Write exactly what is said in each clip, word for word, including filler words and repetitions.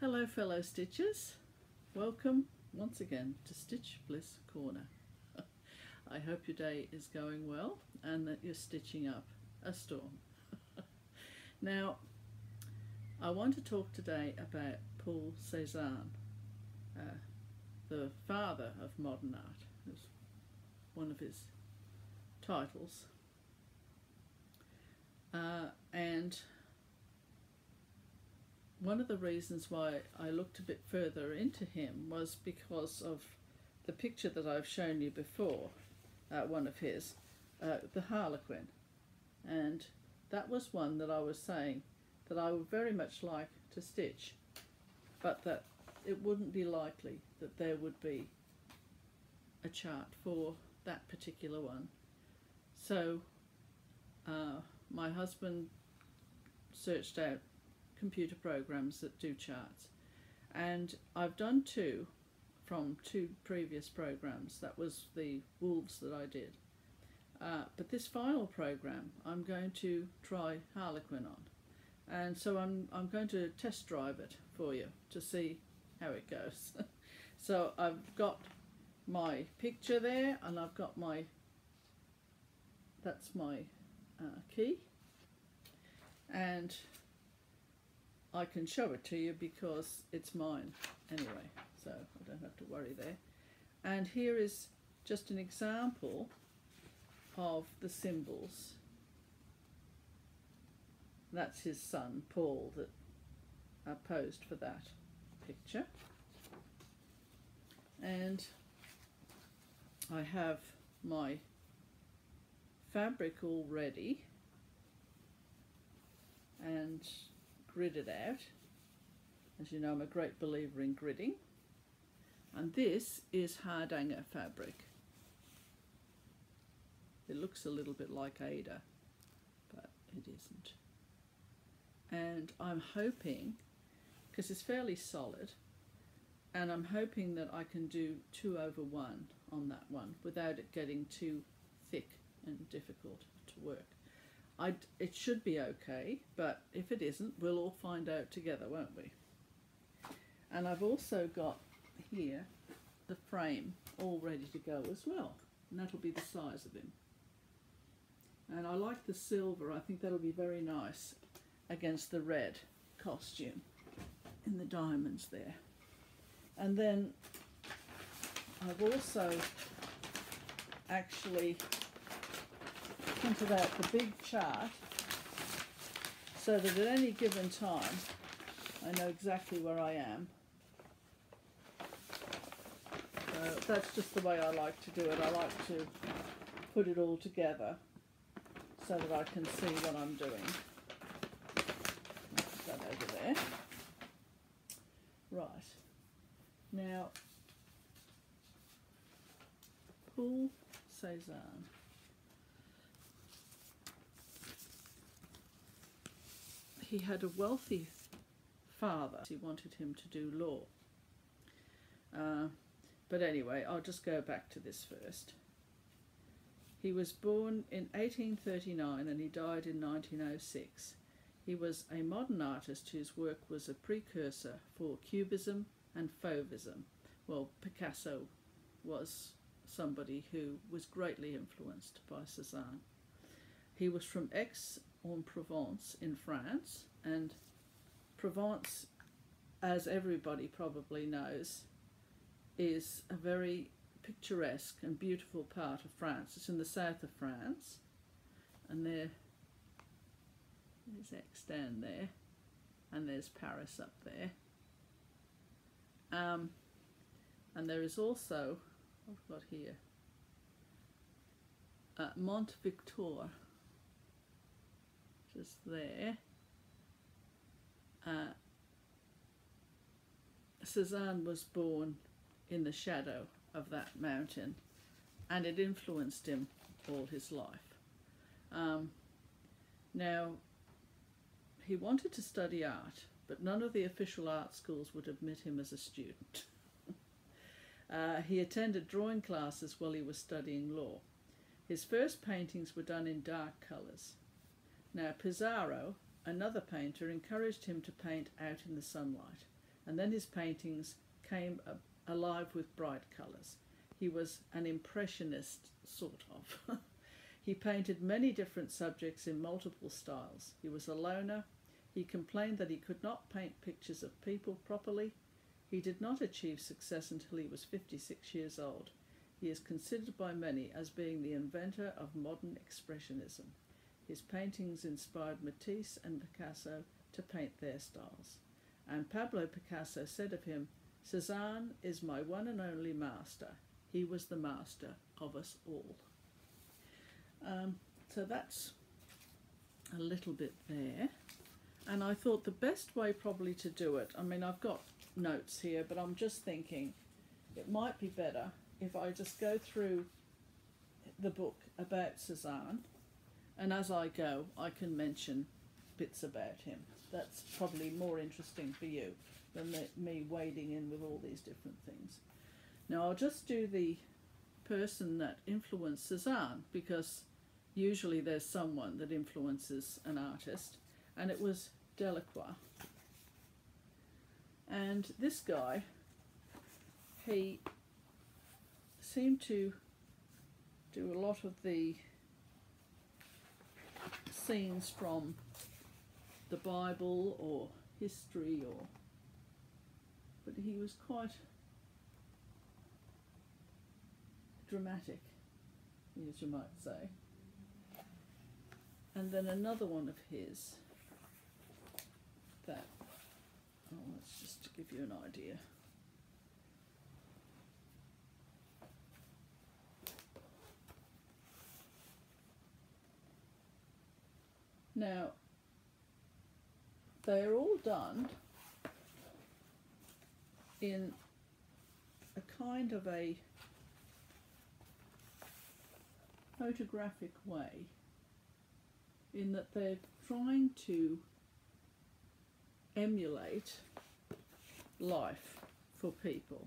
Hello fellow stitchers, welcome once again to Stitch Bliss Corner. I hope your day is going well and that you're stitching up a storm. Now I want to talk today about Paul Cézanne, uh, the father of modern art. It's one of his titles, uh, and one of the reasons why I looked a bit further into him was because of the picture that I've shown you before, uh, one of his, uh, the Harlequin. And that was one that I was saying that I would very much like to stitch, but that it wouldn't be likely that there would be a chart for that particular one. So uh, my husband searched out computer programs that do charts, and I've done two from two previous programs. That was the wolves that I did, uh, but this final program I'm going to try Harlequin on, and so I'm, I'm going to test drive it for you to see how it goes. So I've got my picture there, and I've got my, that's my uh, key, and I can show it to you because it's mine anyway, so I don't have to worry there. And here is just an example of the symbols. That's his son Paul that uh, posed for that picture, and I have my fabric all ready and gridded out. As you know, I'm a great believer in gridding, and this is Hardanger fabric. It looks a little bit like Ada, but it isn't. And I'm hoping, because it's fairly solid, and I'm hoping that I can do two over one on that one without it getting too thick and difficult to work. I'd, it should be okay, but if it isn't, we'll all find out together, won't we? And I've also got here the frame all ready to go as well, and that'll be the size of him. And I like the silver. I think that'll be very nice against the red costume in the diamonds there. And then I've also actually printed out the big chart so that at any given time I know exactly where I am. Uh, that's just the way I like to do it. I like to put it all together so that I can see what I'm doing. Put that over there. Right. Now, Paul Cézanne. He had a wealthy father. He wanted him to do law. Uh, but anyway, I'll just go back to this first. He was born in eighteen thirty-nine and he died in nineteen oh six. He was a modern artist whose work was a precursor for Cubism and Fauvism. Well, Picasso was somebody who was greatly influenced by Cézanne. He was from Aix on Provence in France, and Provence, as everybody probably knows, is a very picturesque and beautiful part of France. It's in the south of France, and there, there's Aix down there, and there's Paris up there, um, and there is also, what have we got here, uh, Mont Victoire is there. Uh, Cézanne was born in the shadow of that mountain, and it influenced him all his life. Um, now, he wanted to study art, but none of the official art schools would admit him as a student. uh, he attended drawing classes while he was studying law. His first paintings were done in dark colours. Now Pissarro, another painter, encouraged him to paint out in the sunlight, and then his paintings came alive with bright colours. He was an impressionist, sort of. He painted many different subjects in multiple styles. He was a loner. He complained that he could not paint pictures of people properly. He did not achieve success until he was fifty-six years old. He is considered by many as being the inventor of modern expressionism. His paintings inspired Matisse and Picasso to paint their styles. And Pablo Picasso said of him, "Cézanne is my one and only master. He was the master of us all." Um, so that's a little bit there. And I thought the best way probably to do it, I mean, I've got notes here, but I'm just thinking it might be better if I just go through the book about Cézanne, and as I go, I can mention bits about him. That's probably more interesting for you than me wading in with all these different things. Now, I'll just do the person that influenced Cézanne, because usually there's someone that influences an artist, and it was Delacroix. And this guy, he seemed to do a lot of the scenes from the Bible or history, or but he was quite dramatic, as you might say. And then another one of his that, oh, that's just to give you an idea. Now, they're all done in a kind of a photographic way, in that they're trying to emulate life for people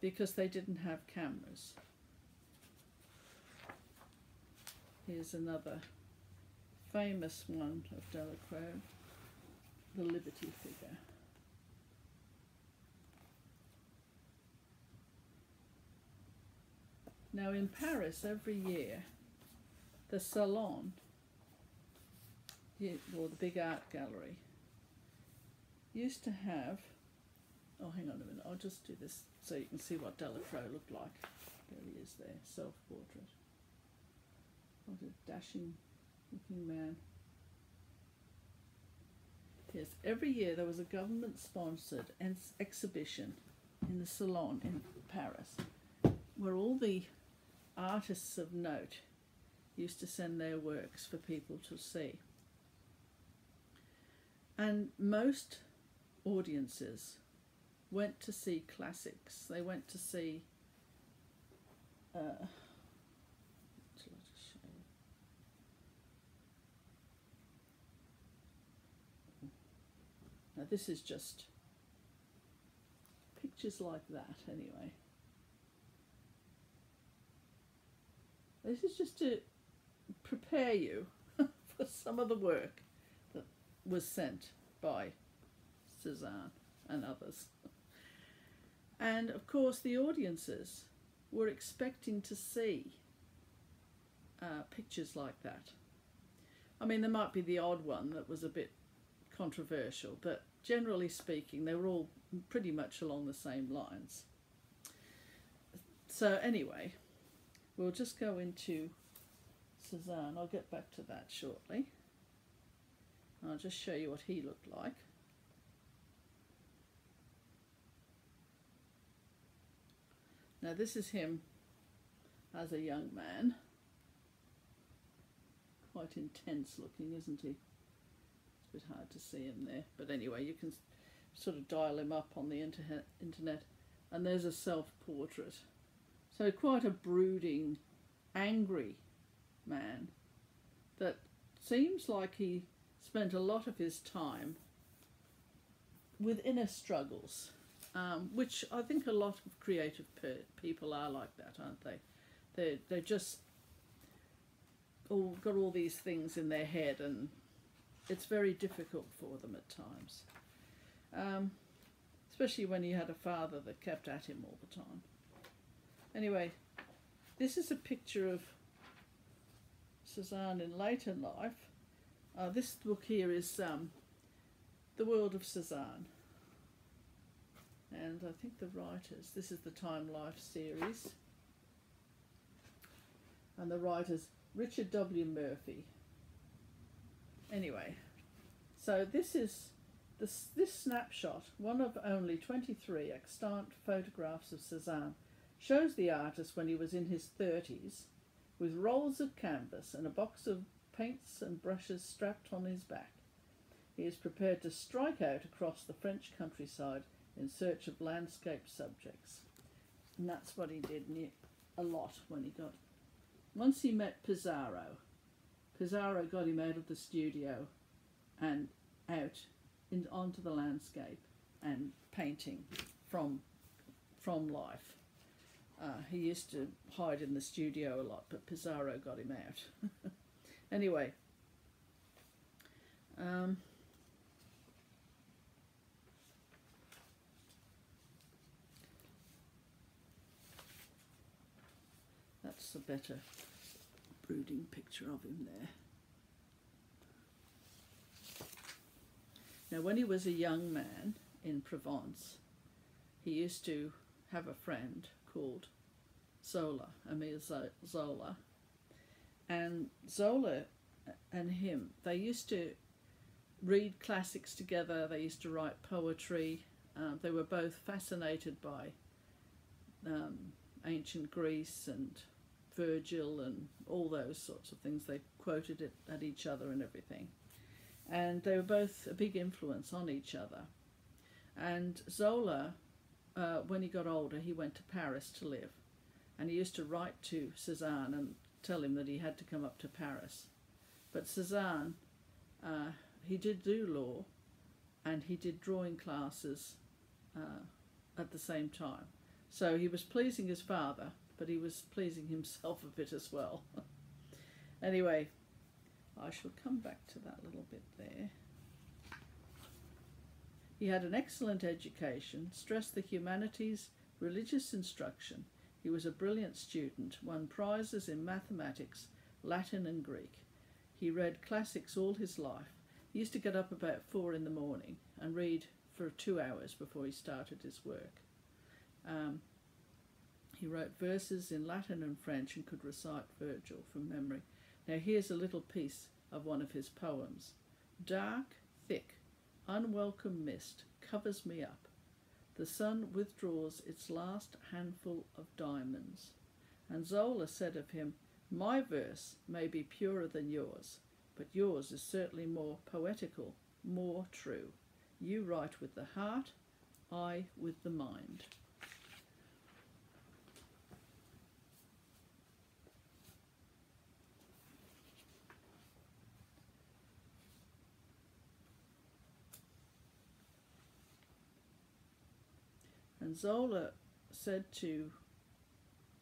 because they didn't have cameras. Here's another famous one of Delacroix, the Liberty figure. Now in Paris every year, the Salon, or the big art gallery, used to have, oh hang on a minute, I'll just do this so you can see what Delacroix looked like. There he is there, self-portrait. What a dashing looking man. Yes, every year there was a government-sponsored exhibition in the Salon in Paris, where all the artists of note used to send their works for people to see. And most audiences went to see classics. They went to see uh, now this is just pictures like that anyway. This is just to prepare you for some of the work that was sent by Cézanne and others. And of course the audiences were expecting to see uh, pictures like that. I mean, there might be the odd one that was a bit controversial, but generally speaking they were all pretty much along the same lines. So anyway, we'll just go into Cézanne. I'll get back to that shortly. I'll just show you what he looked like. Now this is him as a young man. Quite intense looking, isn't he? It's a bit hard to see him there, but anyway, you can sort of dial him up on the internet. And there's a self-portrait. So quite a brooding, angry man that seems like he spent a lot of his time with inner struggles, um, which I think a lot of creative pe people are like that, aren't they? They're, they're just all got all these things in their head, and it's very difficult for them at times. Um, especially when he had a father that kept at him all the time. Anyway, this is a picture of Cézanne in later life. Uh, this book here is um, The World of Cézanne. And I think the writers, this is the Time-Life series. And the writers, Richard W. Murphy. Anyway, so this is this, this snapshot, one of only twenty-three extant photographs of Cézanne, shows the artist when he was in his thirties with rolls of canvas and a box of paints and brushes strapped on his back. He is prepared to strike out across the French countryside in search of landscape subjects. And that's what he did a lot when he got. Once he met Pissarro, Pissarro got him out of the studio and out in, onto the landscape and painting from, from life. Uh, he used to hide in the studio a lot, but Pissarro got him out. Anyway, um, that's a better brooding picture of him there. Now, when he was a young man in Provence, he used to have a friend called Zola, Emile Zola. And Zola and him, they used to read classics together, they used to write poetry. Um, they were both fascinated by um, ancient Greece and Virgil and all those sorts of things. They quoted it at each other and everything. And they were both a big influence on each other. And Zola, uh, when he got older, he went to Paris to live. And he used to write to Cézanne and tell him that he had to come up to Paris. But Cézanne, uh, he did do law and he did drawing classes uh, at the same time. So he was pleasing his father, but he was pleasing himself a bit as well. Anyway, I shall come back to that little bit there. He had an excellent education, stressed the humanities, religious instruction. He was a brilliant student, won prizes in mathematics, Latin and Greek. He read classics all his life. He used to get up about four in the morning and read for two hours before he started his work. Um, he wrote verses in Latin and French and could recite Virgil from memory. Now here's a little piece of one of his poems. Dark, thick, unwelcome mist covers me up. The sun withdraws its last handful of diamonds. And Zola said of him, my verse may be purer than yours, but yours is certainly more poetical, more true. You write with the heart, I with the mind. And Zola said to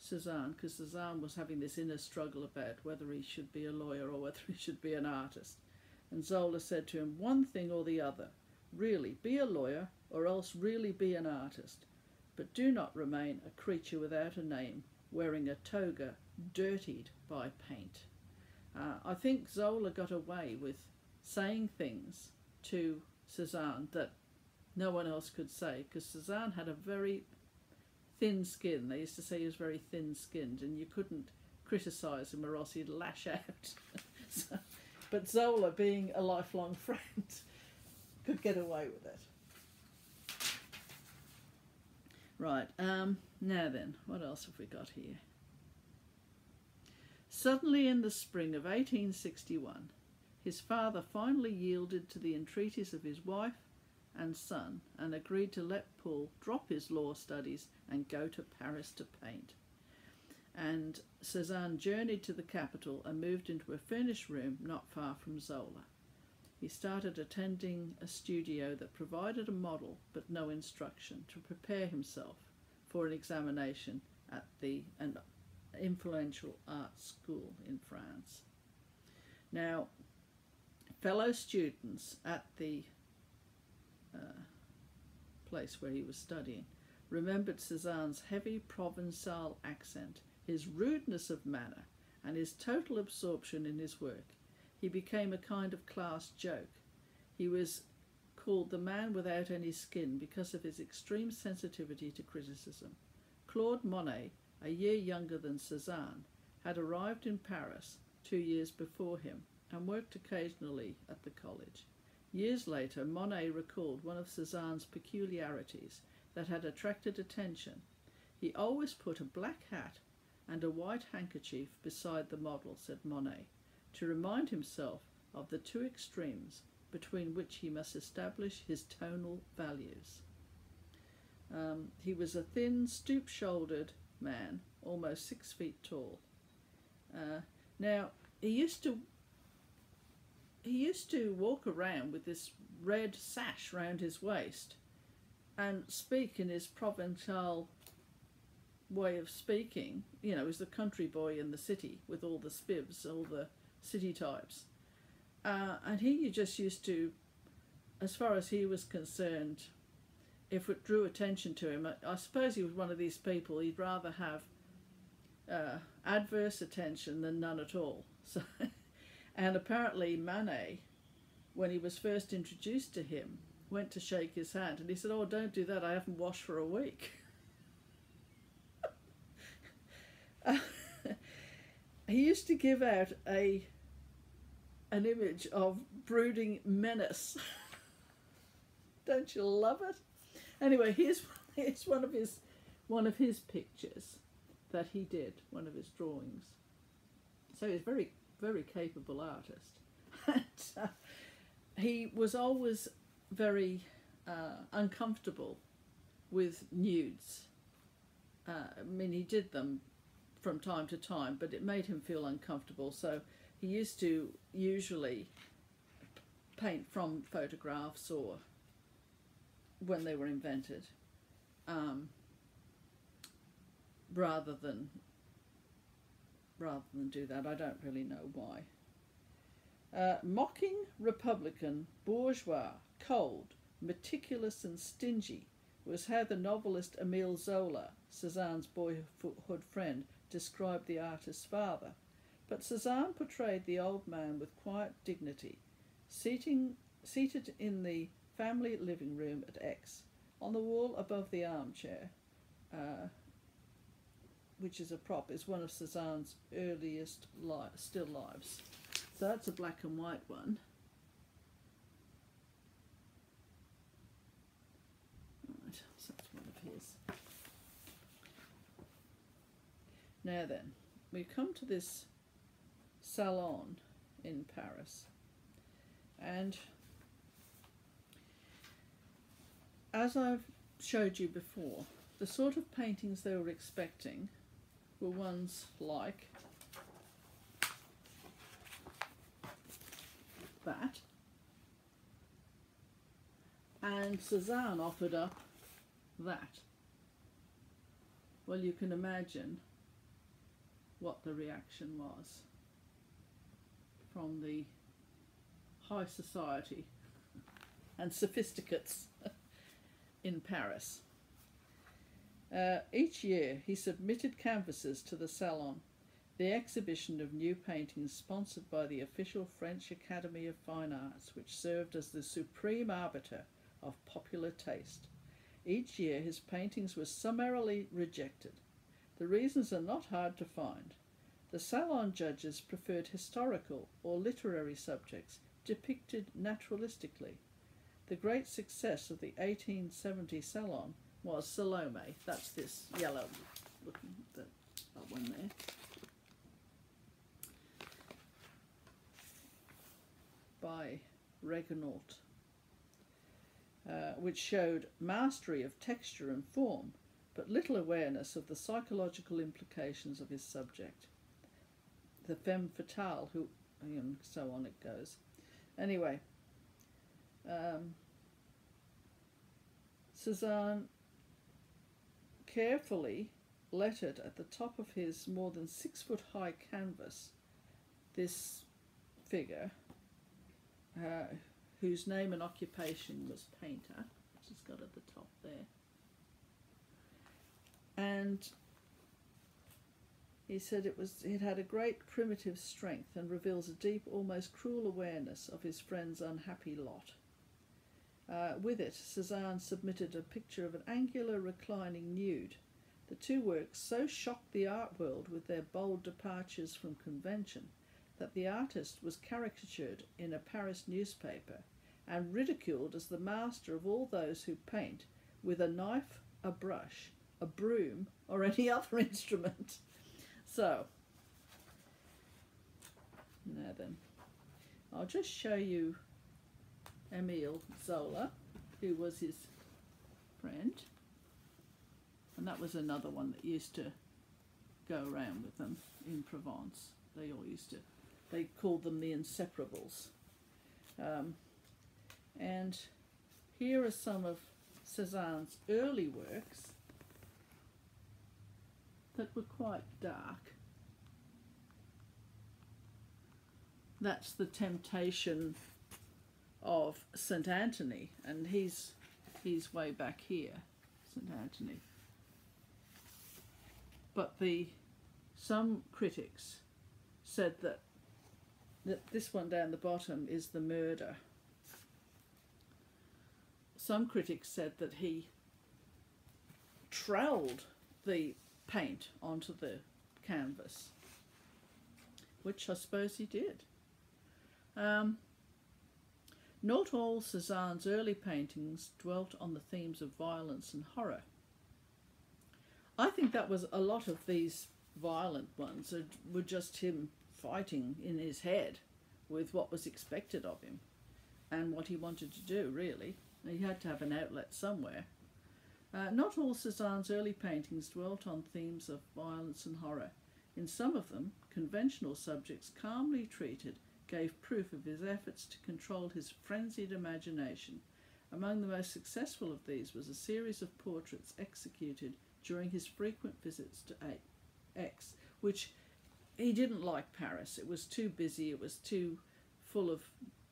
Cézanne, because Cézanne was having this inner struggle about whether he should be a lawyer or whether he should be an artist, and Zola said to him, one thing or the other, really be a lawyer or else really be an artist, but do not remain a creature without a name, wearing a toga dirtied by paint. Uh, I think Zola got away with saying things to Cézanne that no one else could say, because Cézanne had a very thin skin. They used to say he was very thin-skinned, and you couldn't criticise him or else he'd lash out. So, but Zola, being a lifelong friend, could get away with it. Right, um, now then, what else have we got here? Suddenly in the spring of eighteen sixty-one, his father finally yielded to the entreaties of his wife and son and agreed to let Paul drop his law studies and go to Paris to paint. And Cézanne journeyed to the capital and moved into a furnished room not far from Zola. He started attending a studio that provided a model but no instruction to prepare himself for an examination at the an influential art school in France. Now, fellow students at the Uh, place where he was studying, remembered Cézanne's heavy Provençal accent, his rudeness of manner, and his total absorption in his work. He became a kind of class joke. He was called the man without any skin because of his extreme sensitivity to criticism. Claude Monet, a year younger than Cézanne, had arrived in Paris two years before him and worked occasionally at the college. Years later, Monet recalled one of Cézanne's peculiarities that had attracted attention. He always put a black hat and a white handkerchief beside the model, said Monet, to remind himself of the two extremes between which he must establish his tonal values. Um, he was a thin, stoop-shouldered man, almost six feet tall. Uh, now, he used to he used to walk around with this red sash round his waist and speak in his Provençal way of speaking. You know, as the country boy in the city with all the spivs, all the city types. Uh, and he just used to, as far as he was concerned, if it drew attention to him, I, I suppose he was one of these people, he'd rather have uh, adverse attention than none at all. So, and apparently Manet, when he was first introduced to him, went to shake his hand and he said, "Oh, don't do that, I haven't washed for a week." uh, he used to give out a an image of brooding menace. Don't you love it? Anyway, here's here's one of his one of his pictures that he did, one of his drawings. So he's a very very capable artist. And, uh, he was always very uh, uncomfortable with nudes. Uh, I mean, he did them from time to time, but it made him feel uncomfortable. So he used to usually paint from photographs or when they were invented, um, rather than rather than do that. I don't really know why. Uh, mocking, republican, bourgeois, cold, meticulous and stingy was how the novelist Emile Zola, Cézanne's boyhood friend, described the artist's father. But Cézanne portrayed the old man with quiet dignity, seating, seated in the family living room at Aix, on the wall above the armchair, uh, which is a prop, is one of Cézanne's earliest li still lives. So that's a black and white one. Right, so that's one of his. Now then, we come to this salon in Paris, and as I've showed you before, the sort of paintings they were expecting were ones like that, and Cézanne offered up that. Well, you can imagine what the reaction was from the high society and sophisticates in Paris. Uh, each year he submitted canvases to the Salon, the exhibition of new paintings sponsored by the official French Academy of Fine Arts, which served as the supreme arbiter of popular taste. Each year his paintings were summarily rejected. The reasons are not hard to find. The Salon judges preferred historical or literary subjects depicted naturalistically. The great success of the eighteen seventy Salon was Salome. That's this yellow looking, that one there. By Regnault, uh, which showed mastery of texture and form, but little awareness of the psychological implications of his subject. The femme fatale, who, and so on it goes. Anyway, um, Cézanne carefully lettered at the top of his more than six foot high canvas this figure, uh, whose name and occupation was painter, it's got at the top there. And he said it was, it had a great primitive strength and reveals a deep, almost cruel awareness of his friend's unhappy lot. Uh, with it, Cézanne submitted a picture of an angular reclining nude. The two works so shocked the art world with their bold departures from convention that the artist was caricatured in a Paris newspaper and ridiculed as the master of all those who paint with a knife, a brush, a broom, or any other instrument. So, now then, I'll just show you Emile Zola, who was his friend. And that was another one that used to go around with them in Provence. They all used to, they called them the Inseparables. Um, and here are some of Cézanne's early works that were quite dark. That's The Temptation of Saint Anthony, and he's, he's way back here, Saint Anthony. But the, some critics said that, that this one down the bottom is The Murder. Some critics said that he troweled the paint onto the canvas, which I suppose he did. Um, not all Cézanne's early paintings dwelt on the themes of violence and horror. I think that was a lot of these violent ones were just him fighting in his head with what was expected of him and what he wanted to do, really. He had to have an outlet somewhere. Uh, not all Cézanne's early paintings dwelt on themes of violence and horror. In some of them, conventional subjects calmly treated gave proof of his efforts to control his frenzied imagination. Among the most successful of these was a series of portraits executed during his frequent visits to Aix, which he didn't like Paris. It was too busy, it was too full of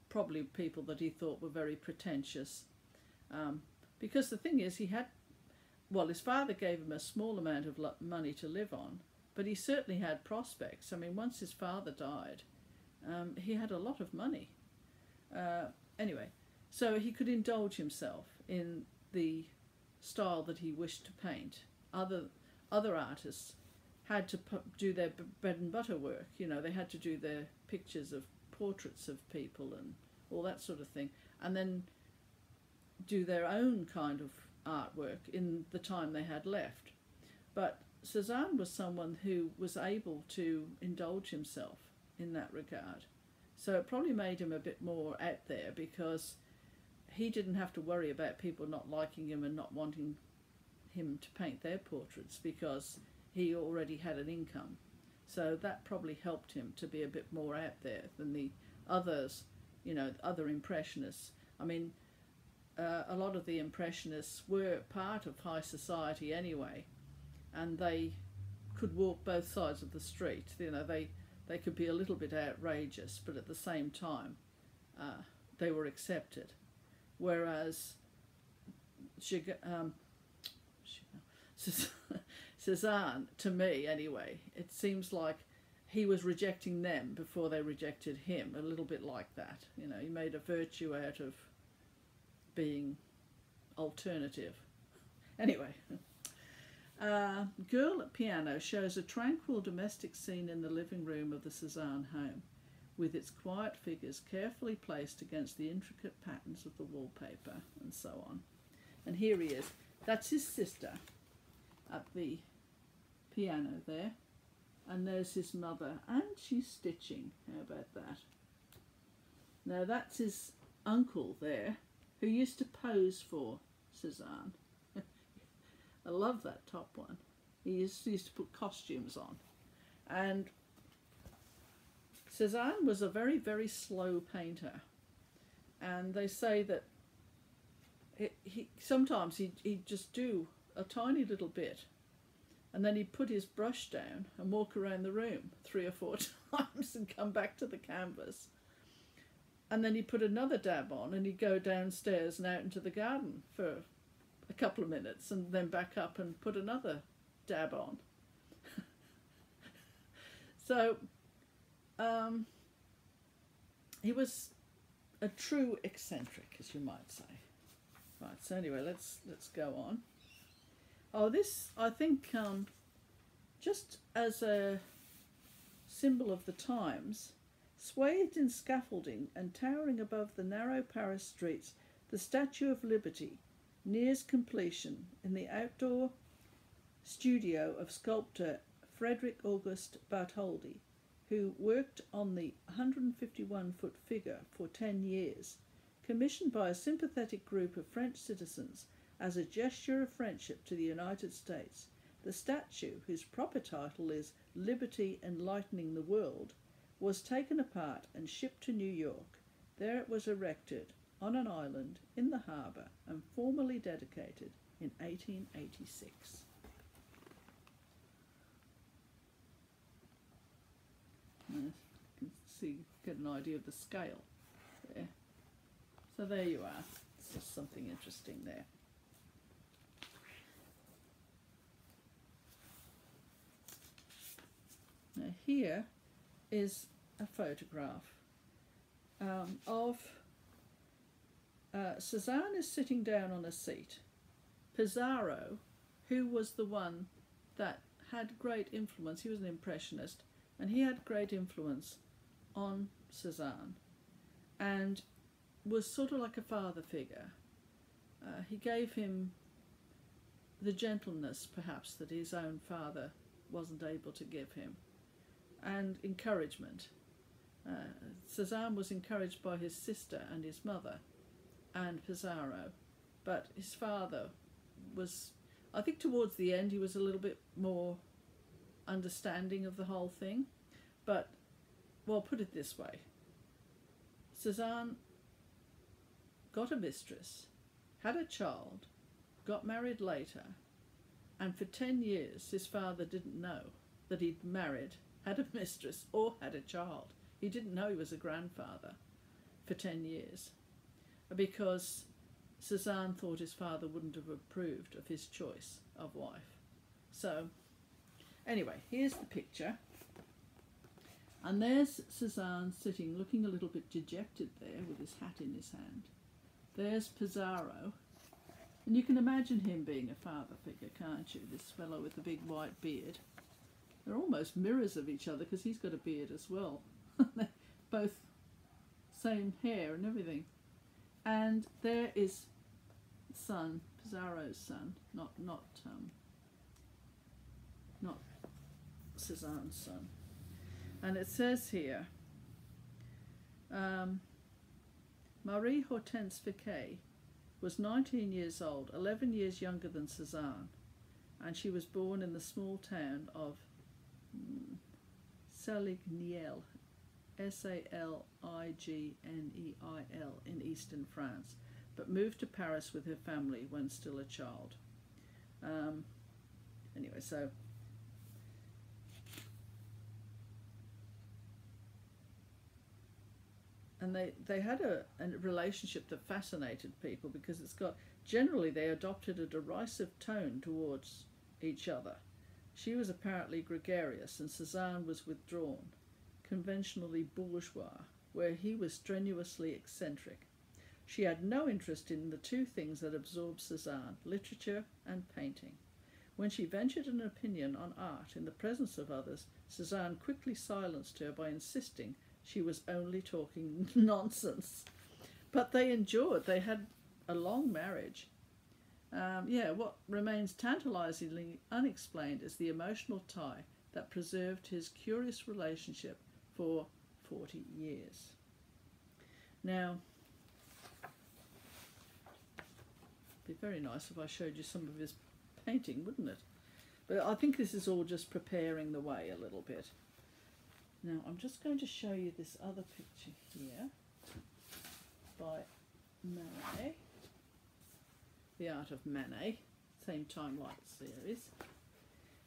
probably people that he thought were very pretentious. Um, because the thing is, he had, well, his father gave him a small amount of money to live on, but he certainly had prospects. I mean, once his father died, um, he had a lot of money. Uh, anyway, so he could indulge himself in the style that he wished to paint. Other, other artists had to do their bread and butter work. You know, they had to do their pictures of portraits of people and all that sort of thing, and then do their own kind of artwork in the time they had left. But Cézanne was someone who was able to indulge himself in that regard. So it probably made him a bit more out there, because he didn't have to worry about people not liking him and not wanting him to paint their portraits, because he already had an income. So that probably helped him to be a bit more out there than the others, you know, other Impressionists. I mean, Uh, a lot of the Impressionists were part of high society anyway, and they could walk both sides of the street. You know, they, they could be a little bit outrageous, but at the same time, uh, they were accepted. Whereas um, Cézanne, to me anyway, it seems like he was rejecting them before they rejected him, a little bit like that. You know, he made a virtue out of being alternative. Anyway, uh, Girl at Piano shows a tranquil domestic scene in the living room of the Cézanne home, with its quiet figures carefully placed against the intricate patterns of the wallpaper and so on. And here he is. That's his sister at the piano there, and there's his mother, and she's stitching. How about that? Now that's his uncle there, who used to pose for Cézanne. I love that top one. He used to, used to put costumes on. And Cézanne was a very, very slow painter. And they say that he, he sometimes he'd, he'd just do a tiny little bit, and then he'd put his brush down and walk around the room three or four times and come back to the canvas. And then he'd put another dab on and he'd go downstairs and out into the garden for a couple of minutes and then back up and put another dab on. So um, he was a true eccentric, as you might say. Right, so anyway, let's let's go on. Oh, this, I think, um, just as a symbol of the times, swathed in scaffolding and towering above the narrow Paris streets, the Statue of Liberty nears completion in the outdoor studio of sculptor Frederick August Bartholdi, who worked on the one hundred fifty-one foot figure for ten years, commissioned by a sympathetic group of French citizens as a gesture of friendship to the United States. The statue, whose proper title is Liberty Enlightening the World, was taken apart and shipped to New York. There it was erected on an island in the harbour and formally dedicated in eighteen eighty-six. You can see, get an idea of the scale there. So there you are. It's just something interesting there. Now here is a photograph um, of uh, Cézanne is sitting down on a seat. Pissarro, who was the one that had great influence, he was an impressionist, and he had great influence on Cézanne and was sort of like a father figure. Uh, he gave him the gentleness, perhaps, that his own father wasn't able to give him, and encouragement. Uh, Cézanne was encouraged by his sister and his mother and Pissarro, but his father was, I think towards the end, he was a little bit more understanding of the whole thing. But, well, put it this way, Cézanne got a mistress, had a child, got married later, and for ten years his father didn't know that he'd married, had a mistress or had a child. He didn't know he was a grandfather for ten years because Cézanne thought his father wouldn't have approved of his choice of wife. So anyway, here's the picture, and there's Cézanne sitting, looking a little bit dejected there with his hat in his hand. There's Pissarro, and you can imagine him being a father figure, can't you? This fellow with the big white beard. They're almost mirrors of each other because he's got a beard as well. Both same hair and everything. And there is son, Pissarro's son, not not um, not Cézanne's son. And it says here, um, Marie Hortense Fiquet was nineteen years old, eleven years younger than Cézanne, and she was born in the small town of Saligniel, S A L I G N E I L, in eastern France, but moved to Paris with her family when still a child. Um, anyway, so and they, they had a, a relationship that fascinated people because it's got, generally they adopted a derisive tone towards each other. She was apparently gregarious and Cézanne was withdrawn, conventionally bourgeois, where he was strenuously eccentric. She had no interest in the two things that absorbed Cézanne, literature and painting. When she ventured an opinion on art in the presence of others, Cézanne quickly silenced her by insisting she was only talking nonsense. But they endured. They had a long marriage. Um, yeah, what remains tantalizingly unexplained is the emotional tie that preserved his curious relationship for forty years. Now, it'd be very nice if I showed you some of his painting, wouldn't it? But I think this is all just preparing the way a little bit. Now, I'm just going to show you this other picture here by Manet. The Art of Manet, same Time-Life series.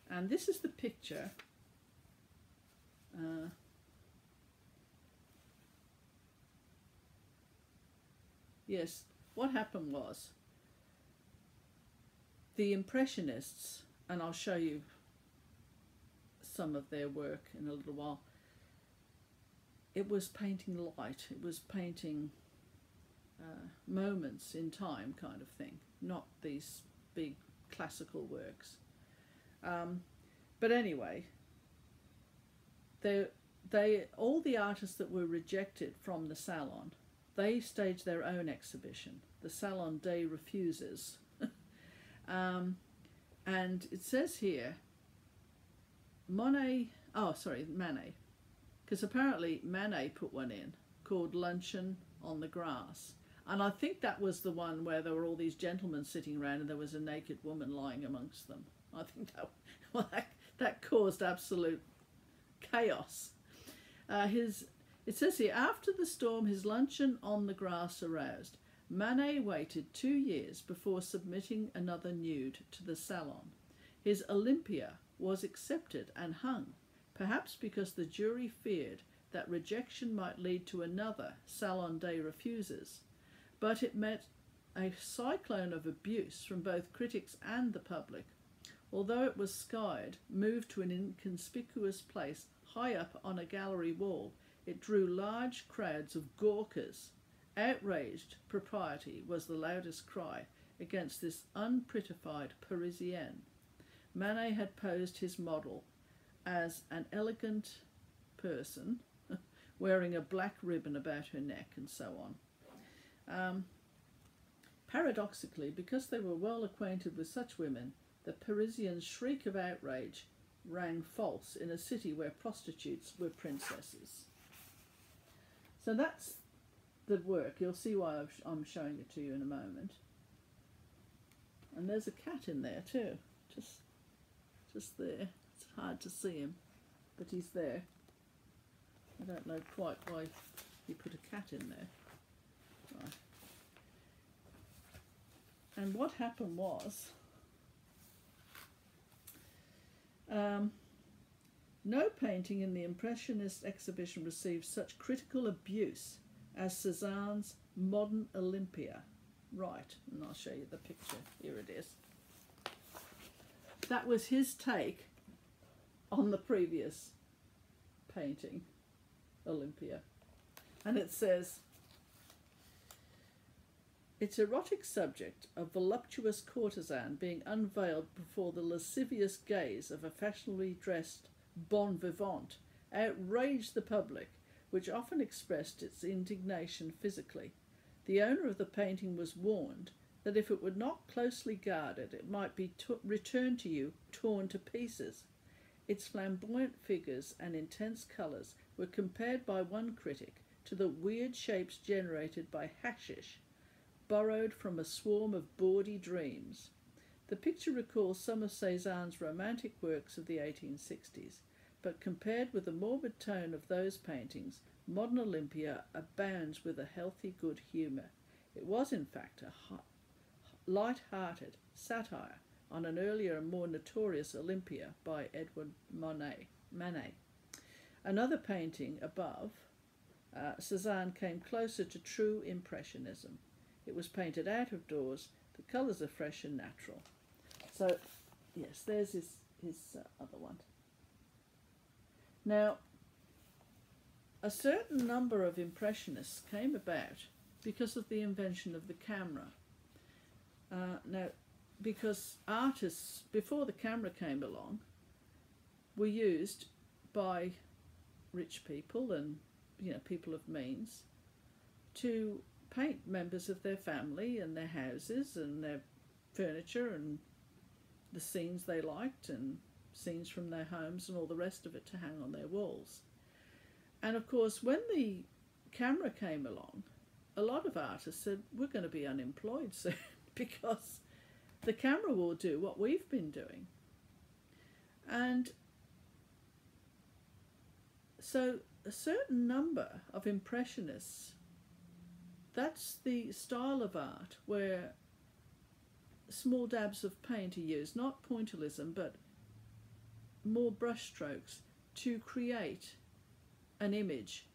And this is the picture uh, Yes, what happened was the Impressionists, and I'll show you some of their work in a little while, it was painting light, it was painting uh, moments in time kind of thing, not these big classical works. Um, but anyway, they, they, all the artists that were rejected from the Salon, they staged their own exhibition, the Salon des Refusés. um, and it says here, Monet, oh sorry, Manet, because apparently Manet put one in called Luncheon on the Grass. And I think that was the one where there were all these gentlemen sitting around and there was a naked woman lying amongst them. I think that, well, that, that caused absolute chaos. Uh, his, it says here, after the storm, his luncheon on the grass aroused. Manet waited two years before submitting another nude to the Salon. His Olympia was accepted and hung, perhaps because the jury feared that rejection might lead to another Salon des Refusés. But it met a cyclone of abuse from both critics and the public. Although it was skied, moved to an inconspicuous place high up on a gallery wall, it drew large crowds of gawkers. Outraged propriety was the loudest cry against this unprettified Parisienne. Manet had posed his model as an elegant person, wearing a black ribbon about her neck and so on. Um, paradoxically, because they were well acquainted with such women, the Parisian shriek of outrage rang false in a city where prostitutes were princesses. So that's the work. You'll see why I'm showing it to you in a moment. And there's a cat in there too, just, just there. It's hard to see him, but he's there. I don't know quite why he put a cat in there. Right. And what happened was, um, no painting in the Impressionist exhibition received such critical abuse as Cézanne's Modern Olympia. Right, and I'll show you the picture. Here it is. That was his take on the previous painting, Olympia. And it says, its erotic subject, a voluptuous courtesan being unveiled before the lascivious gaze of a fashionably dressed bon vivant, outraged the public, which often expressed its indignation physically. The owner of the painting was warned that if it were not closely guarded, it might be returned to you torn to pieces. Its flamboyant figures and intense colours were compared by one critic to the weird shapes generated by hashish, borrowed from a swarm of bawdy dreams. The picture recalls some of Cézanne's romantic works of the eighteen sixties, but compared with the morbid tone of those paintings, Modern Olympia abounds with a healthy good humour. It was, in fact, a light-hearted satire on an earlier and more notorious Olympia by Edward Monet. Manet. Another painting above, uh, Cézanne came closer to true Impressionism. It was painted out of doors. The colours are fresh and natural. So, yes, there's his, his uh, other one. Now, a certain number of Impressionists came about because of the invention of the camera. Uh, now, because artists, before the camera came along, were used by rich people and, you know, people of means to paint members of their family and their houses and their furniture and the scenes they liked and scenes from their homes and all the rest of it to hang on their walls. And of course, when the camera came along, a lot of artists said, we're going to be unemployed soon because the camera will do what we've been doing. And so a certain number of Impressionists, that's the style of art where small dabs of paint are used, not pointillism, but more brush strokes to create an image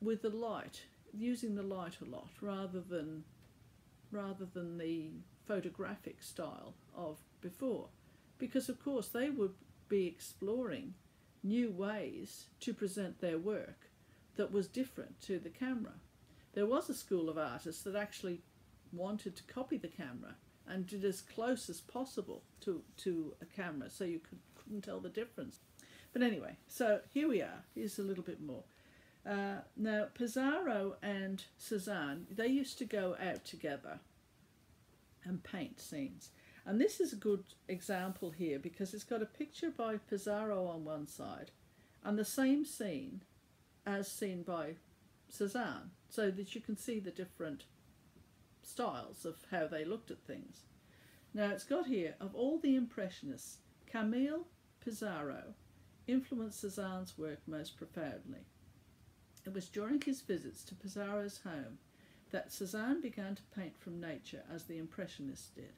with the light, using the light a lot rather than rather than the photographic style of before, because of course they would be exploring new ways to present their work that was different to the camera. There was a school of artists that actually wanted to copy the camera and did as close as possible to, to a camera so you could, couldn't tell the difference. But anyway, so here we are, here's a little bit more. Uh, now Pissarro and Cézanne, they used to go out together and paint scenes. And this is a good example here because it's got a picture by Pissarro on one side and the same scene as seen by Cézanne, so that you can see the different styles of how they looked at things. Now it's got here, of all the Impressionists, Camille Pissarro influenced Cézanne's work most profoundly. It was during his visits to Pissarro's home that Cézanne began to paint from nature as the Impressionists did.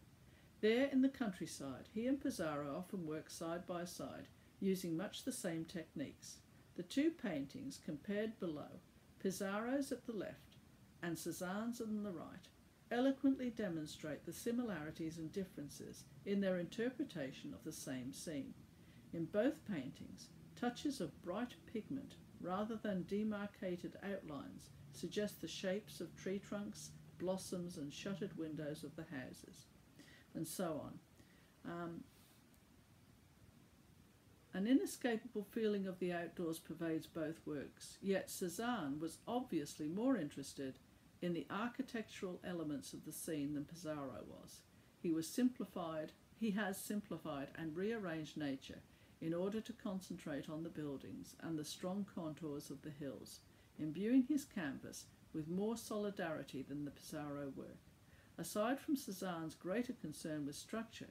There in the countryside, he and Pissarro often worked side by side, using much the same techniques. The two paintings compared below, Pissarro's at the left and Cézanne's on the right, eloquently demonstrate the similarities and differences in their interpretation of the same scene. In both paintings, touches of bright pigment rather than demarcated outlines suggest the shapes of tree trunks, blossoms and shuttered windows of the houses, and so on. Um, an inescapable feeling of the outdoors pervades both works, yet Cézanne was obviously more interested in the architectural elements of the scene than Pissarro was. He was simplified, he has simplified and rearranged nature in order to concentrate on the buildings and the strong contours of the hills, imbuing his canvas with more solidarity than the Pissarro work. Aside from Cézanne's greater concern with structure,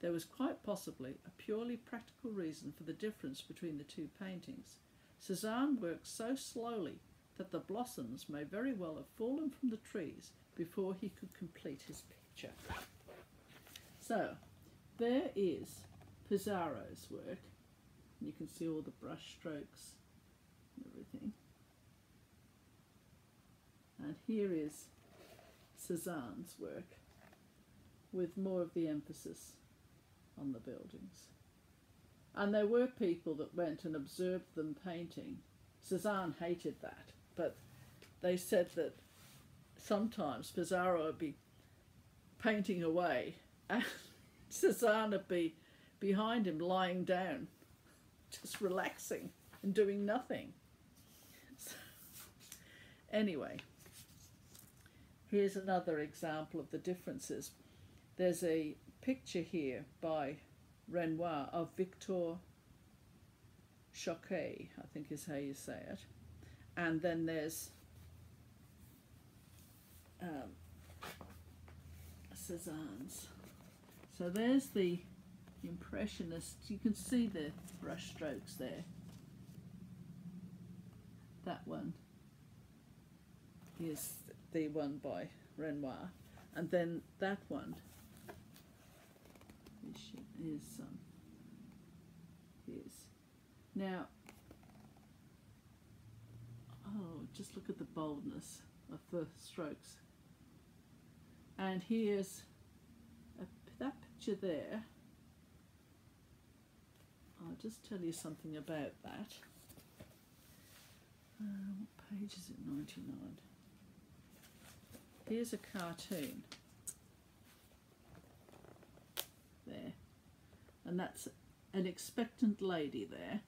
there was quite possibly a purely practical reason for the difference between the two paintings. Cézanne worked so slowly that the blossoms may very well have fallen from the trees before he could complete his picture. So, there is Pissarro's work. You can see all the brush strokes and everything. And here is Cézanne's work with more of the emphasis on the buildings. And there were people that went and observed them painting. Cézanne hated that, but they said that sometimes Pissarro would be painting away and Cézanne would be behind him lying down, just relaxing and doing nothing. So, anyway, here's another example of the differences. There's a picture here by Renoir of Victor Choquet, I think is how you say it. And then there's um, Cézanne's. So there's the Impressionist. You can see the brush strokes there. That one is the one by Renoir, and then that one is um, is now. Oh, just look at the boldness of the strokes. And here's a, that picture there. I'll just tell you something about that. Uh, what page is it? ninety-nine. Here's a cartoon there, and that's an expectant lady there,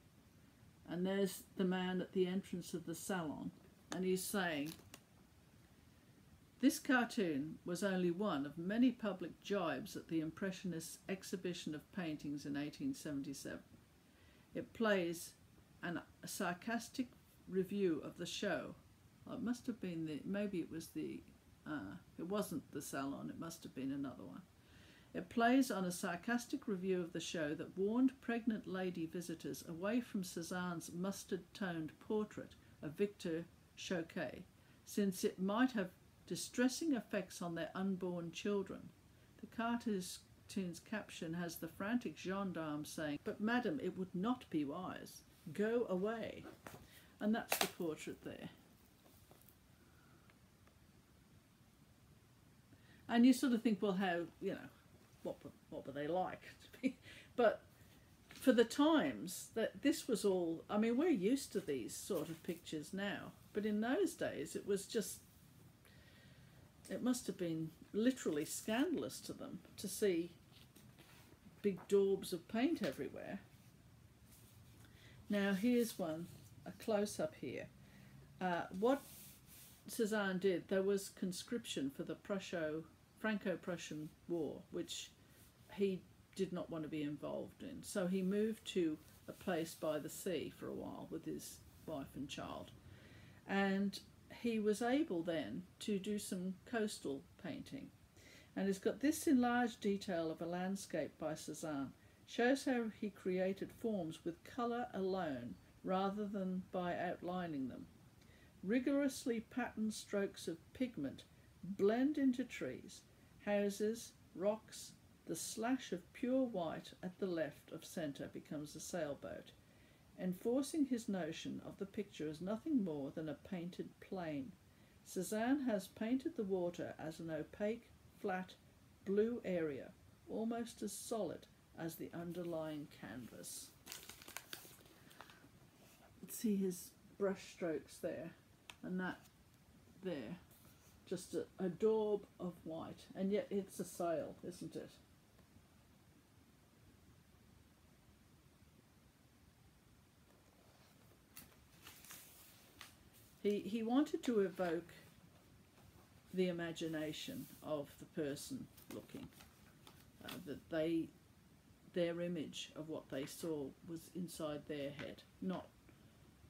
and there's the man at the entrance of the salon, and he's saying, "This cartoon was only one of many public jibes at the Impressionists' exhibition of paintings in eighteen seventy-seven. It plays an, a sarcastic review of the show." Well, it must have been the, maybe it was the Uh, it wasn't the salon, it must have been another one. "It plays on a sarcastic review of the show that warned pregnant lady visitors away from Cézanne's mustard-toned portrait of Victor Choquet, since it might have distressing effects on their unborn children. The cartoon's caption has the frantic gendarme saying, 'But madam, it would not be wise. Go away.'" And that's the portrait there. And you sort of think, well, how, you know, what, what were they like? But for the times, that this was all, I mean, we're used to these sort of pictures now, but in those days it was just, it must have been literally scandalous to them to see big daubs of paint everywhere. Now here's one, a close-up here. Uh, what Cézanne did, there was conscription for the Prusso-Franco-Prussian War, which he did not want to be involved in. So he moved to a place by the sea for a while with his wife and child. And he was able then to do some coastal painting. And it's got this enlarged detail of a landscape by Cézanne. Shows how he created forms with colour alone rather than by outlining them. Rigorously patterned strokes of pigment blend into trees, houses, rocks. The slash of pure white at the left of centre becomes a sailboat, enforcing his notion of the picture as nothing more than a painted plane. Cézanne has painted the water as an opaque, flat, blue area, almost as solid as the underlying canvas. Let's see his brush strokes there, and that there, just a, a daub of white, and yet it's a sail, isn't it? He, he wanted to evoke the imagination of the person looking, uh, that they their image of what they saw was inside their head, not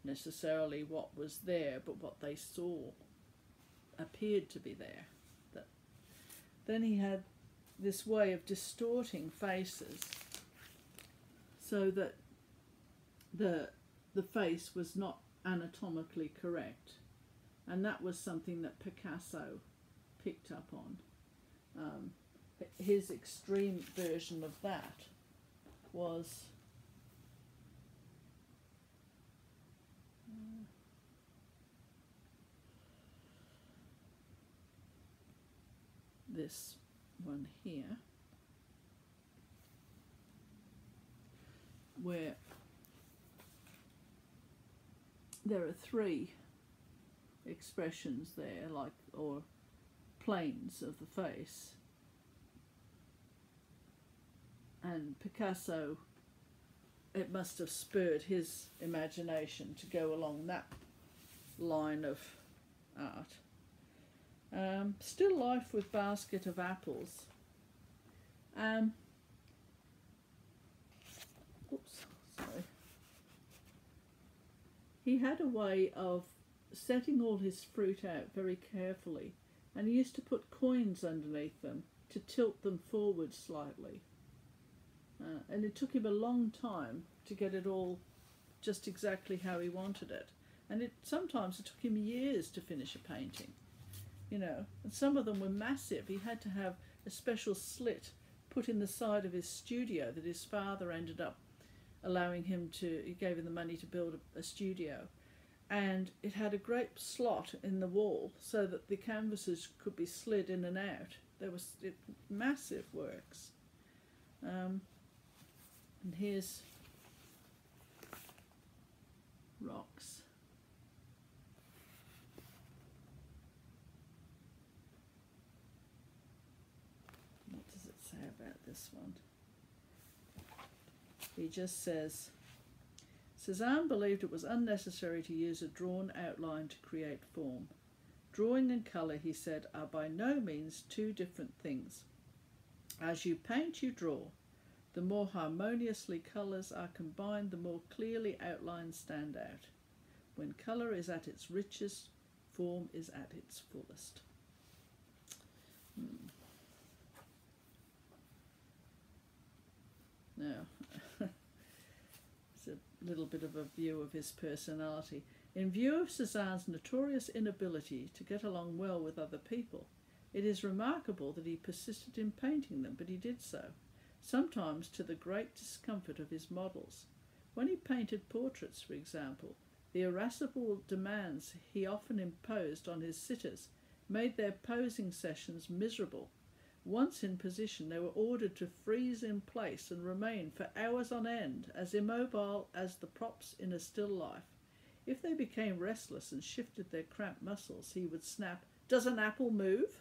necessarily what was there, but what they saw appeared to be there. That then he had this way of distorting faces so that the the face was not anatomically correct, and that was something that Picasso picked up on. Um, his extreme version of that was uh, this one here, where there are three expressions there, like, or planes of the face. And Picasso, it must have spurred his imagination to go along that line of art. Um, still life with basket of apples. Um, oops, sorry. He had a way of setting all his fruit out very carefully, and he used to put coins underneath them to tilt them forward slightly. Uh, and it took him a long time to get it all just exactly how he wanted it. And it sometimes it took him years to finish a painting, you know. And some of them were massive. He had to have a special slit put in the side of his studio that his father ended up allowing him to, he gave him the money to build a, a studio. And it had a great slot in the wall so that the canvases could be slid in and out. There was it, massive works. Um, And here's rocks. What does it say about this one? He just says, Cézanne believed it was unnecessary to use a drawn outline to create form. Drawing and colour, he said, are by no means two different things. As you paint, you draw. The more harmoniously colours are combined, the more clearly outlines stand out. When colour is at its richest, form is at its fullest. Hmm. Now, it's a little bit of a view of his personality. In view of Cézanne's notorious inability to get along well with other people, it is remarkable that he persisted in painting them, but he did so, sometimes to the great discomfort of his models. When he painted portraits, for example, the irascible demands he often imposed on his sitters made their posing sessions miserable, Once in position, they were ordered to freeze in place and remain for hours on end, as immobile as the props in a still life. If they became restless and shifted their cramped muscles, he would snap, "Does an apple move?"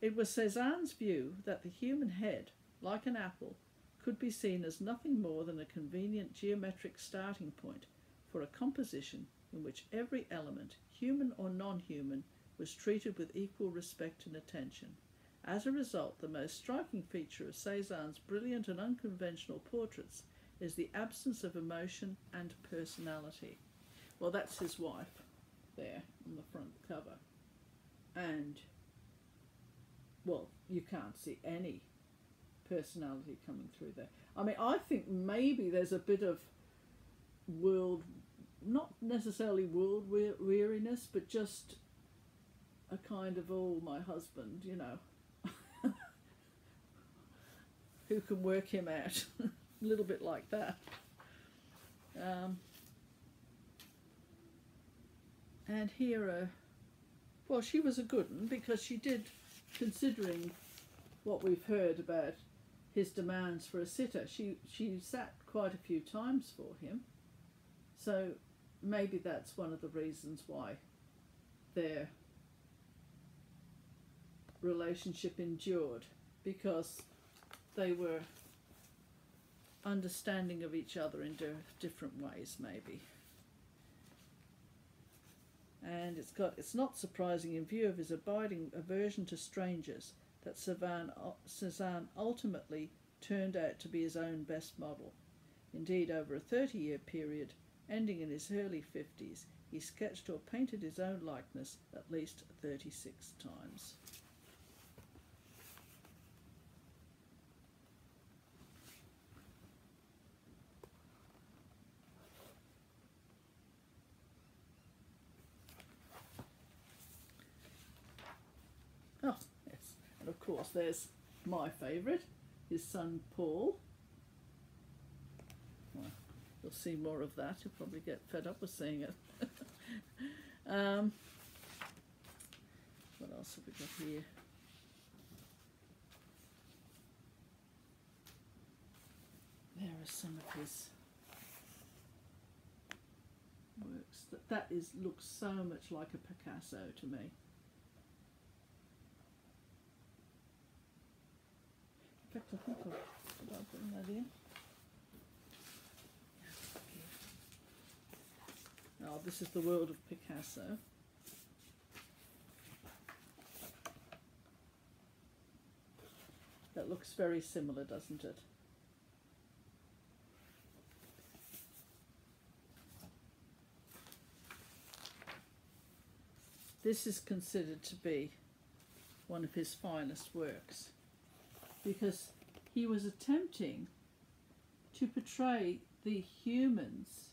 It was Cézanne's view that the human head, like an apple, could be seen as nothing more than a convenient geometric starting point for a composition in which every element, human or non-human, was treated with equal respect and attention. As a result, the most striking feature of Cézanne's brilliant and unconventional portraits is the absence of emotion and personality. Well, that's his wife there on the front cover. And, well, you can't see any personality coming through there. I mean, I think maybe there's a bit of world, not necessarily world weariness, but just a kind of, oh, my husband, you know, who can work him out? A little bit like that. Um, and here, uh, well, she was a good one, because she did, considering what we've heard about his demands for a sitter, she, she sat quite a few times for him. So maybe that's one of the reasons why their relationship endured, because they were understanding of each other in different ways, maybe. And it's got, it's not surprising, in view of his abiding aversion to strangers, that Cézanne ultimately turned out to be his own best model. Indeed, over a thirty-year period, ending in his early fifties, he sketched or painted his own likeness at least thirty-six times. Oh, yes. And of course, there's my favourite, his son Paul. Well, you'll see more of that. You'll probably get fed up with seeing it. um, what else have we got here? There are some of his works. That, that is, looks so much like a Picasso to me. I think I'll bring that in. Oh, this is the world of Picasso. That looks very similar, doesn't it? This is considered to be one of his finest works, because he was attempting to portray the humans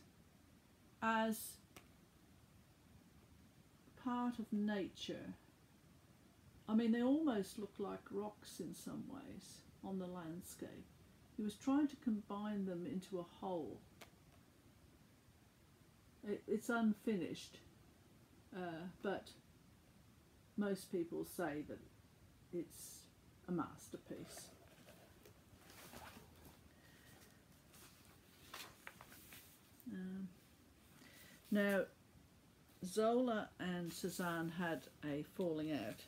as part of nature. I mean, they almost look like rocks in some ways on the landscape. He was trying to combine them into a whole. It, it's unfinished, uh, but most people say that it's a masterpiece. Um, now, Zola and Cézanne had a falling out,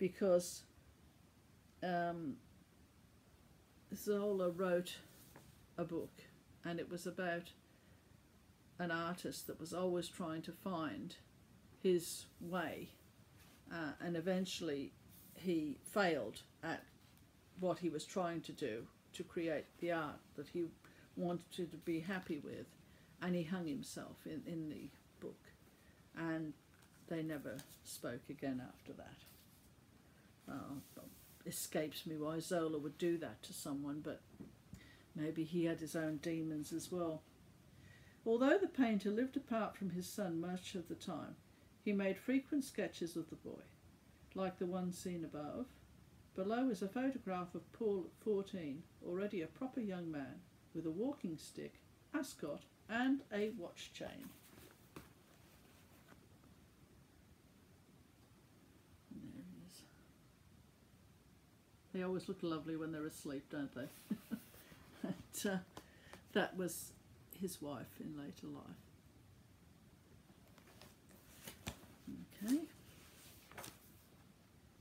because um, Zola wrote a book, and it was about an artist that was always trying to find his way, uh, and eventually he failed at what he was trying to do to create the art that he wanted to be happy with, and he hung himself in, in the book, and they never spoke again after that. Oh, it escapes me why Zola would do that to someone, but maybe he had his own demons as well. Although the painter lived apart from his son much of the time, he made frequent sketches of the boy, like the one seen above. Below is a photograph of Paul at fourteen, already a proper young man, with a walking stick, ascot, and a watch chain. And there he is. They always look lovely when they're asleep, don't they? And, uh, that was his wife in later life. Okay.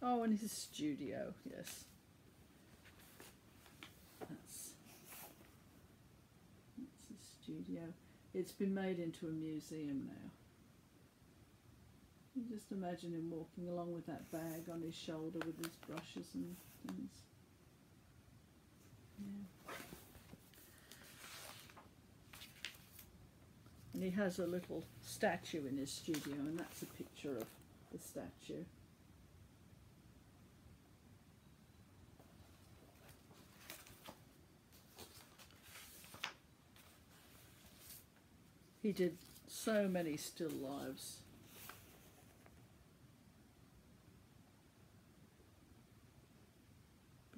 Oh, and his studio, yes. That's, that's his studio. It's been made into a museum now. You just imagine him walking along with that bag on his shoulder with his brushes and things. Yeah. And he has a little statue in his studio, and that's a picture of the statue. He did so many still lives.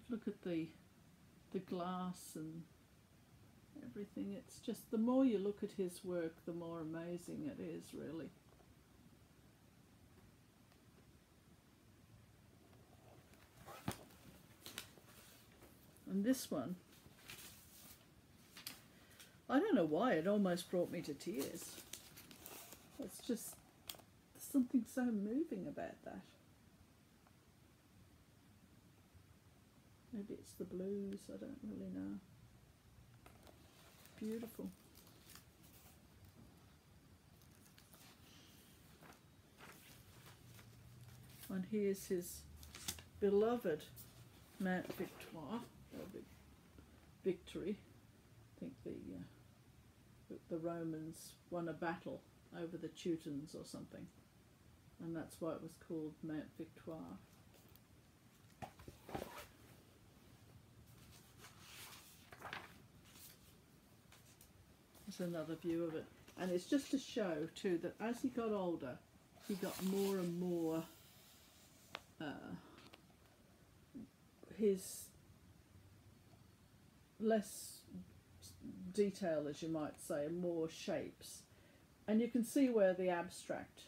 Look at the the glass and everything. It's just, the more you look at his work, the more amazing it is, really. And this one, I don't know why, it almost brought me to tears. It's just, there's something so moving about that. Maybe it's the blues, I don't really know. Beautiful. And here's his beloved Mount Victoire, or Victory. I think the, uh, the Romans won a battle over the Teutons or something, and that's why it was called Mount Victoire. Another view of it, and it's just to show too that as he got older, he got more and more uh, his less detail, as you might say, more shapes, and you can see where the abstract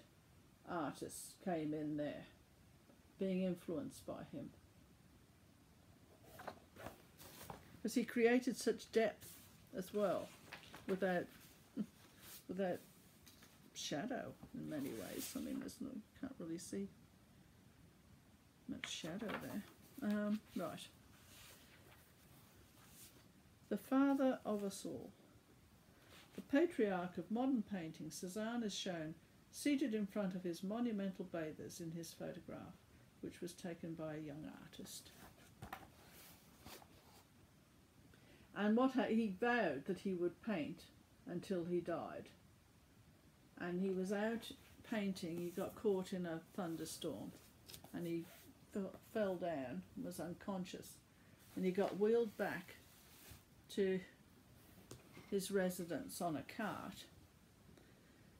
artists came in there, being influenced by him, because he created such depth as well. Without, without shadow in many ways. I mean, there's no, you can't really see much shadow there. Um, right. The father of us all. The patriarch of modern painting, Cézanne is shown seated in front of his monumental bathers in his photograph, which was taken by a young artist. And what he vowed that he would paint until he died. And he was out painting, he got caught in a thunderstorm, and he fell down and was unconscious. And he got wheeled back to his residence on a cart,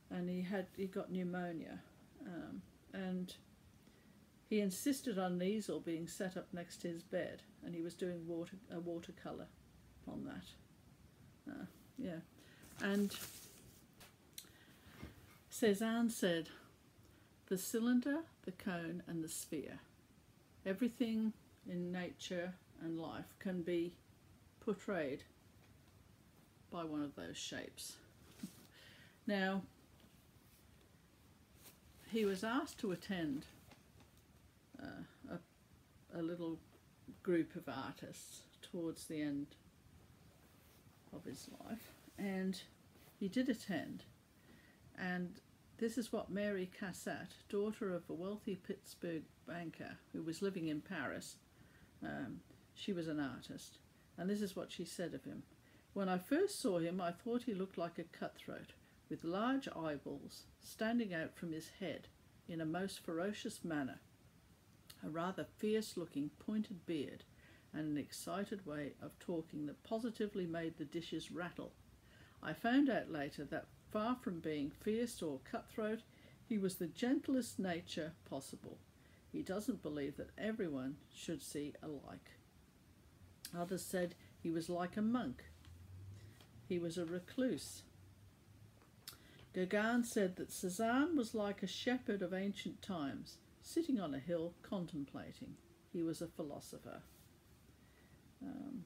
and he had he got pneumonia. Um, and he insisted on an easel being set up next to his bed, and he was doing water a watercolour on that. Uh, yeah. And Cézanne said, the cylinder, the cone and the sphere, everything in nature and life can be portrayed by one of those shapes. Now, he was asked to attend uh, a, a little group of artists towards the end of his life, and he did attend, and this is what Mary Cassatt, daughter of a wealthy Pittsburgh banker who was living in Paris, um, she was an artist, and this is what she said of him. When I first saw him, I thought he looked like a cutthroat with large eyeballs standing out from his head in a most ferocious manner, a rather fierce-looking pointed beard, and an excited way of talking that positively made the dishes rattle. I found out later that far from being fierce or cutthroat, he was the gentlest nature possible. He doesn't believe that everyone should see alike. Others said he was like a monk. He was a recluse. Gauguin said that Cézanne was like a shepherd of ancient times, sitting on a hill contemplating. He was a philosopher. Um,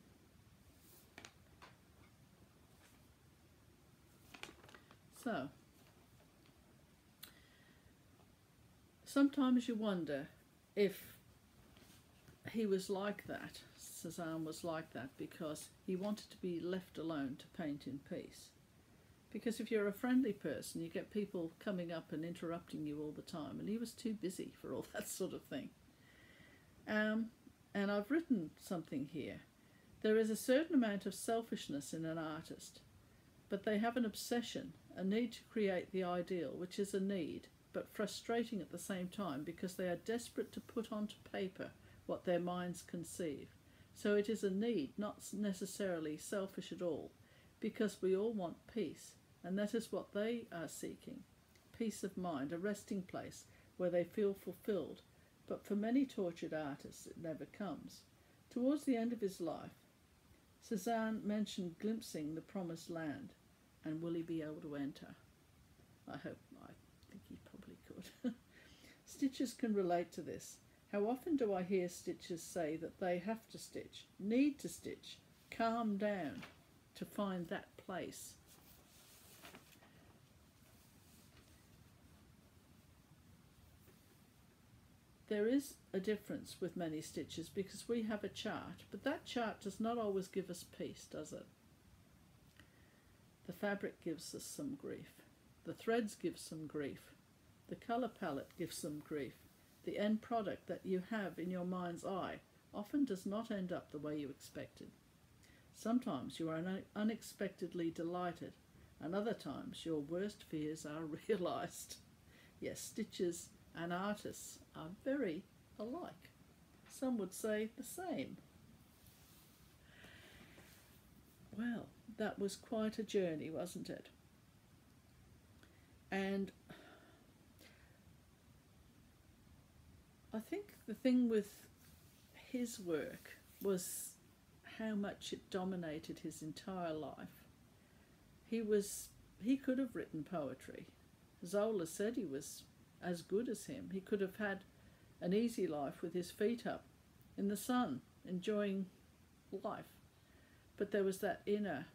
so, sometimes you wonder if he was like that, Cézanne was like that, because he wanted to be left alone to paint in peace. Because if you're a friendly person, you get people coming up and interrupting you all the time, and he was too busy for all that sort of thing. Um, and I've written something here. There is a certain amount of selfishness in an artist, but they have an obsession, a need to create the ideal, which is a need, but frustrating at the same time because they are desperate to put onto paper what their minds conceive. So it is a need, not necessarily selfish at all, because we all want peace, and that is what they are seeking. Peace of mind, a resting place where they feel fulfilled, but for many tortured artists it never comes. Towards the end of his life, Cézanne mentioned glimpsing the promised land, and will he be able to enter? I hope not. I think he probably could. Stitches can relate to this. How often do I hear stitchers say that they have to stitch, need to stitch, calm down to find that place? There is a difference with many stitches because we have a chart, but that chart does not always give us peace, does it? The fabric gives us some grief. The threads give some grief. The colour palette gives some grief. The end product that you have in your mind's eye often does not end up the way you expected. Sometimes you are unexpectedly delighted, and other times your worst fears are realised. Yes, stitchers and artists are very alike. Some would say the same. Well, that was quite a journey, wasn't it? And I think the thing with his work was how much it dominated his entire life. He was, he could have written poetry. Zola said he was as good as him. He could have had an easy life with his feet up in the sun, enjoying life. But there was that inner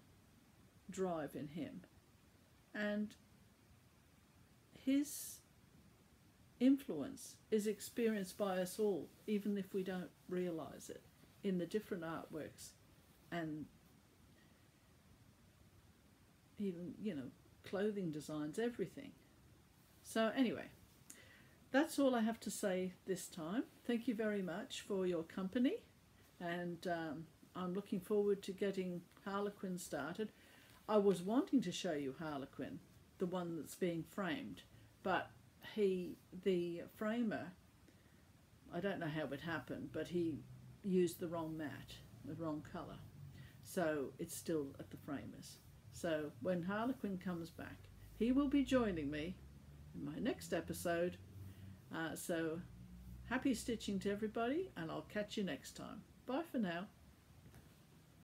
drive in him. And his influence is experienced by us all, even if we don't realize it, in the different artworks, and even, you know, clothing designs, everything. So anyway, that's all I have to say this time. Thank you very much for your company, and um, I'm looking forward to getting Harlequin started. I was wanting to show you Harlequin, the one that's being framed, but he, the framer, I don't know how it happened, but he used the wrong mat, the wrong colour. So it's still at the framers. So when Harlequin comes back, he will be joining me in my next episode. Uh, so happy stitching to everybody, and I'll catch you next time. Bye for now.